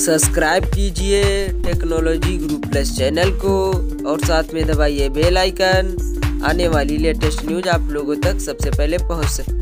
Subscribe कीजिए technology गुरु plus channel को और साथ में दबाइए बेल आइकन, आने वाली लेटेस्ट न्यूज़ आप लोगों तक सबसे पहले पहुंच सके।